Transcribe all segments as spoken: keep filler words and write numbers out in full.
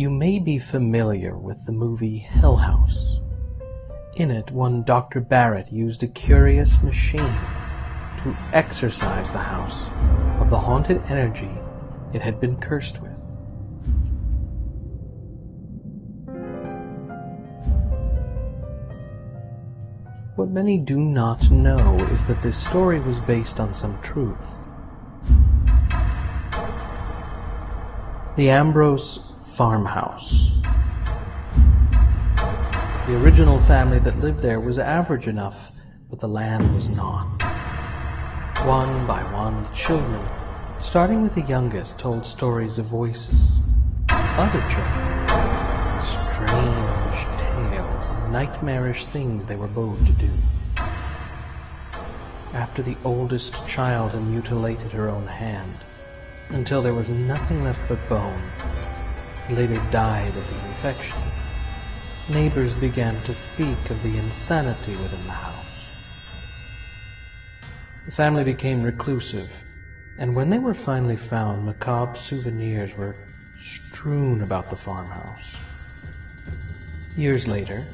You may be familiar with the movie Hell House. In it, one Doctor Barrett used a curious machine to exorcise the house of the haunted energy it had been cursed with. What many do not know is that this story was based on some truth. The Ambrose farmhouse. The original family that lived there was average enough, but the land was not. One by one, the children, starting with the youngest, told stories of voices. Other children, strange tales of nightmarish things they were bowed to do. After the oldest child had mutilated her own hand, until there was nothing left but bone, and later died of the infection, neighbors began to speak of the insanity within the house. The family became reclusive, and when they were finally found, macabre souvenirs were strewn about the farmhouse. Years later,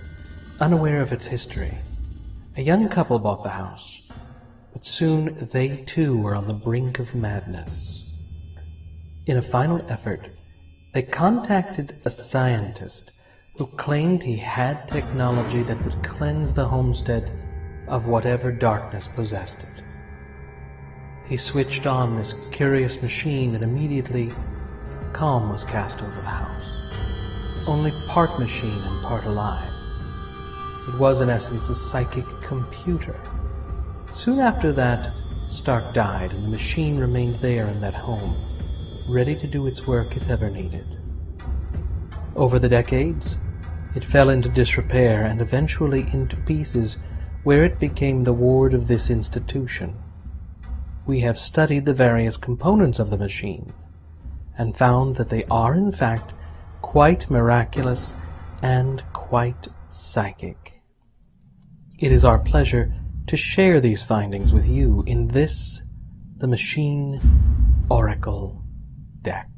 unaware of its history, a young couple bought the house, but soon they too were on the brink of madness. In a final effort, they contacted a scientist who claimed he had technology that would cleanse the homestead of whatever darkness possessed it. He switched on this curious machine and immediately calm was cast over the house, only part machine and part alive. It was in essence a psychic computer. Soon after that, Stark died and the machine remained there in that home, ready to do its work if ever needed. Over the decades, it fell into disrepair and eventually into pieces where it became the ward of this institution. We have studied the various components of the machine and found that they are in fact quite miraculous and quite psychic. It is our pleasure to share these findings with you in this, the Machine Oracle deck.